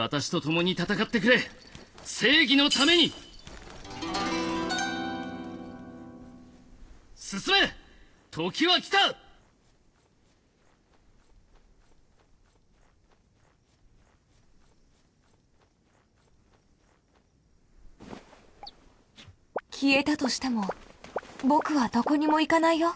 私と共に戦ってくれ。正義のために進め。時は来た。消えたとしても僕はどこにも行かないよ。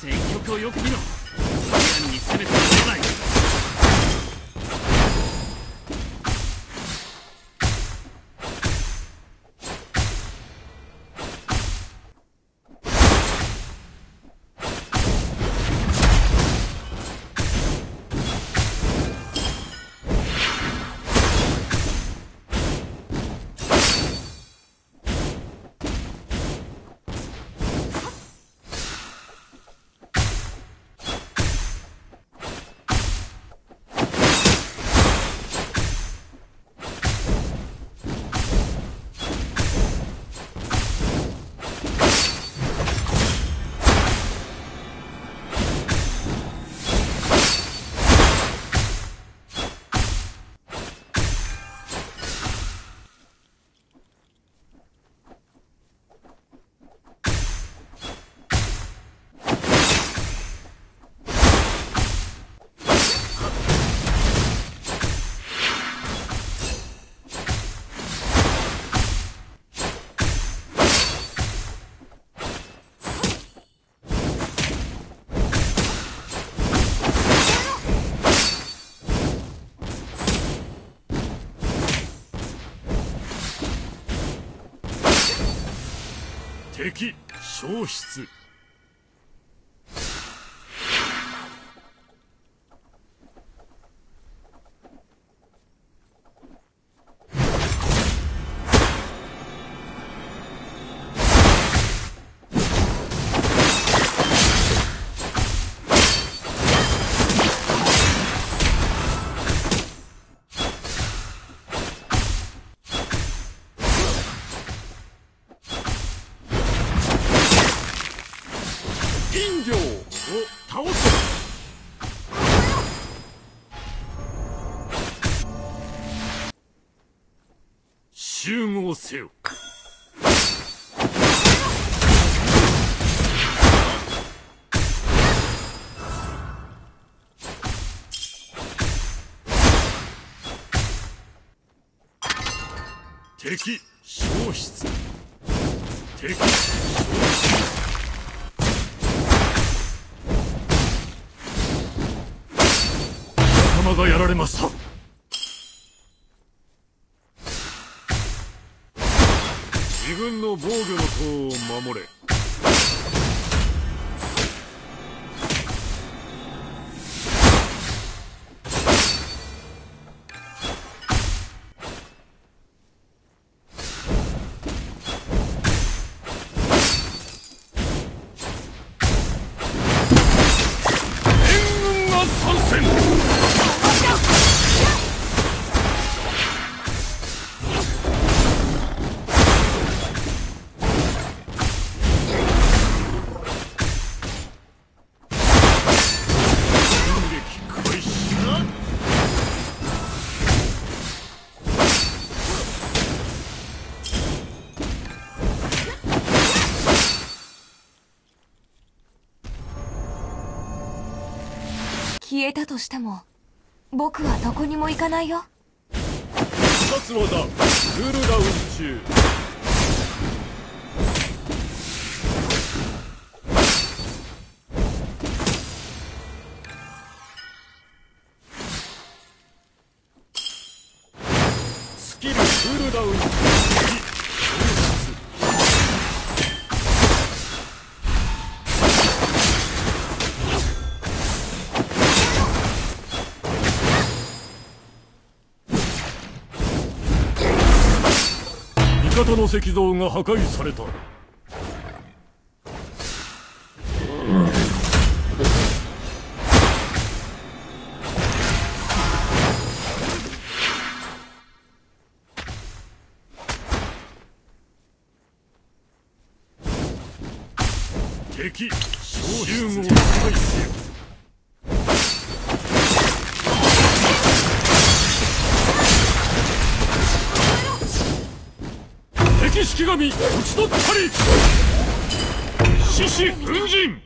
戦局をよく見ろ。イランに全ては出ない。敵消失。集合せよ。敵消失。敵消失。仲間がやられました。自分の防御の塔を守れ。援軍が参戦。消えたとしても僕はどこにも行かないよ。一つのダウン、フルダウン中。スキルフルダウン中。味方の石像が破壊された。敵集合を破壊せよ。式神討ち取ったり、獅子奮陣。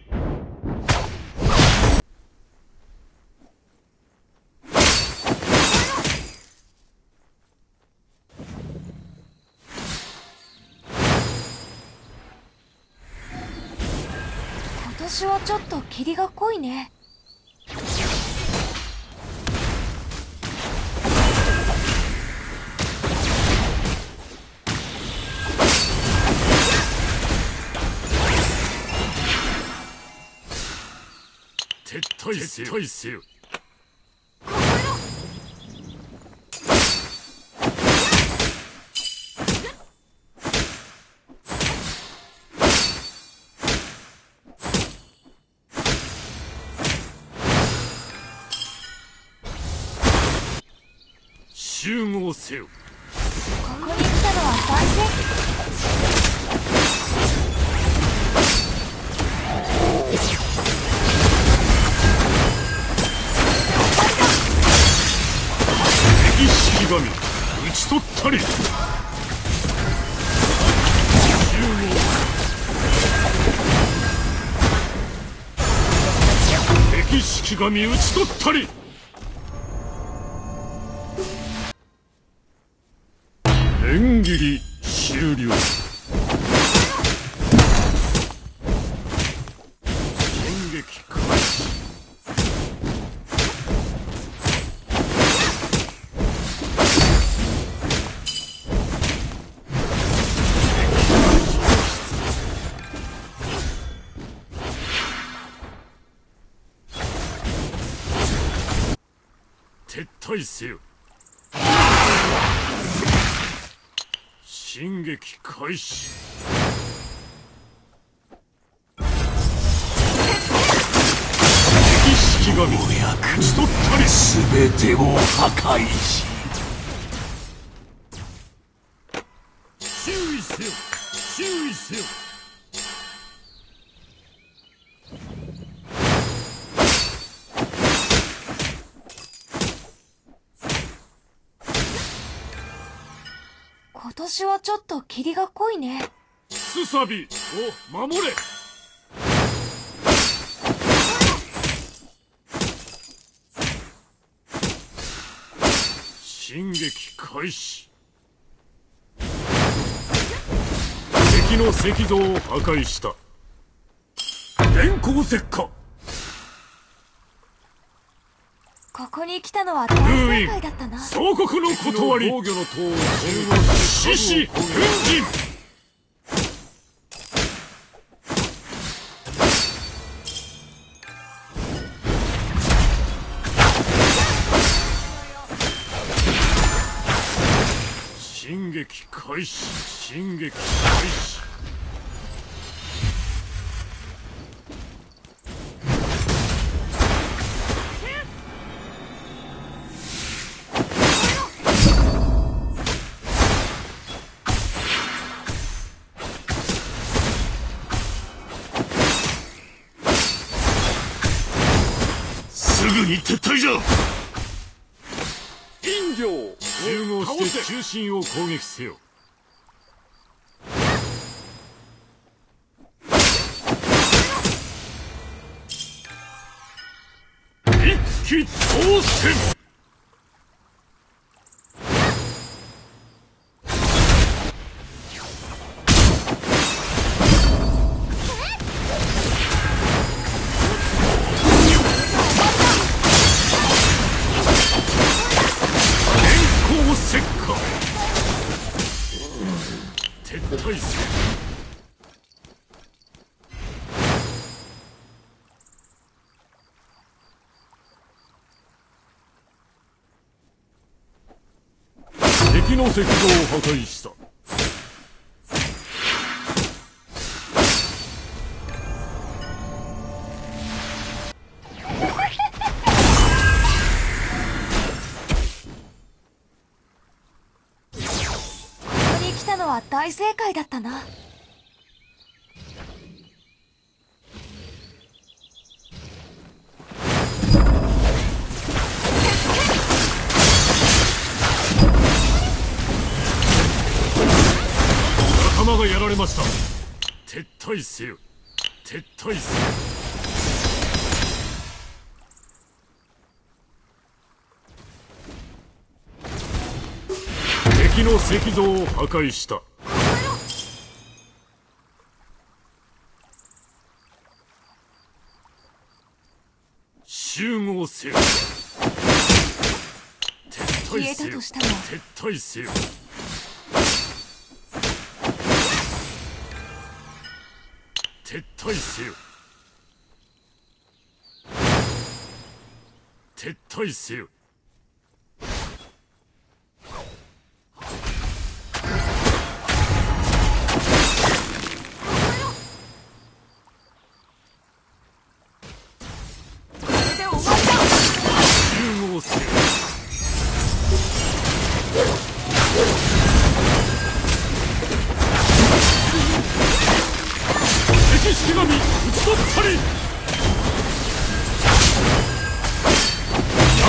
今年はちょっと霧が濃いね。撤退せよ。集合せよ。ここに来たのは男性。式神討ち取ったり。敵式神討ち取ったり。縁切り終了。剣撃開始。撤退せよ。進撃開始。敵式神討ち取ったり。すべてを破壊し、注意せよ、注意せよ。今年はちょっと霧が濃いね。スサビを守れ。進撃開始。敵の石像を破壊した。電光石火。ここに来たのは大正解だったな。総国の断り。獅子奮陣。進撃開始。進撃開始。すぐに撤退じゃ。陰陽融合して中心を攻撃せよ。一き当選。敵の石像を破壊した。ここに来たのは大正解だったな。仲間がやられました。撤退せよ、撤退せよ。敵の石像を破壊した。集合せよ、撤退せよ、撤退せよ。撤退せよ、撤退せよ。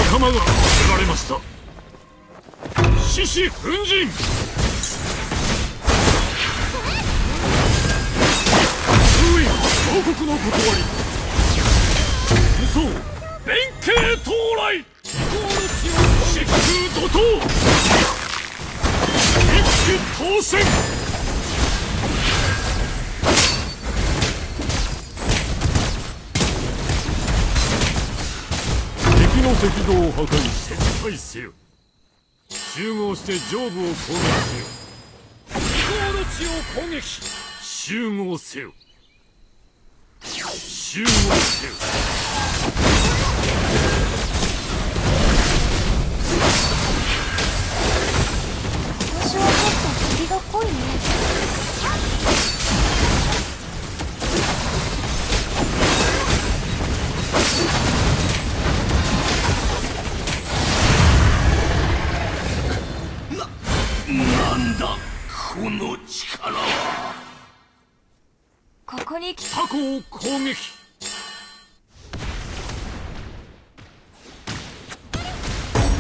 仲間が捨てられました。獅子奮陣。封印報告の断り。武装弁慶到来。疾風怒涛。一騎当選。石像を破壊して撤退せよ。集合して上部を攻撃せよ。向こうの地を攻撃。集合せよ、集合せよ。私はちょっと霧が濃いね。この力は。ここに来た。タコを攻撃。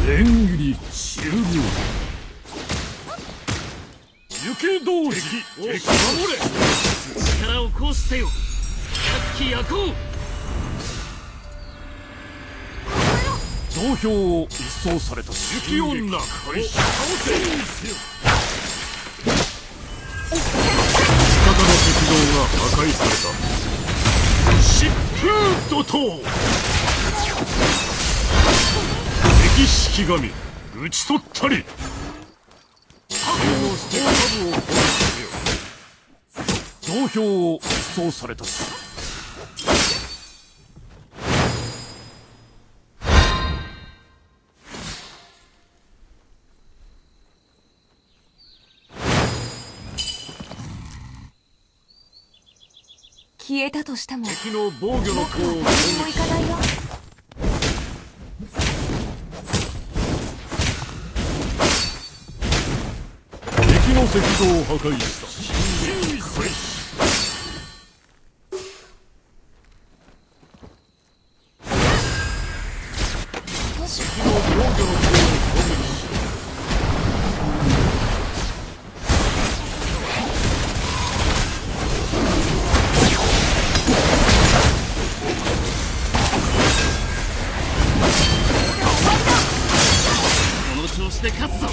連斬り終了。雪道士を守れ。力をこうしてよ。百鬼夜行。同票を一掃された。雪女を倒せよ。破壊された。疾風怒涛。敵式神討ち取ったり。同票を一掃された。消えたとしても敵の防御の方を攻撃。もう行かないよ。敵の石像を破壊した。進撃開始。敵の防御の方を攻撃。ちで勝つぞ。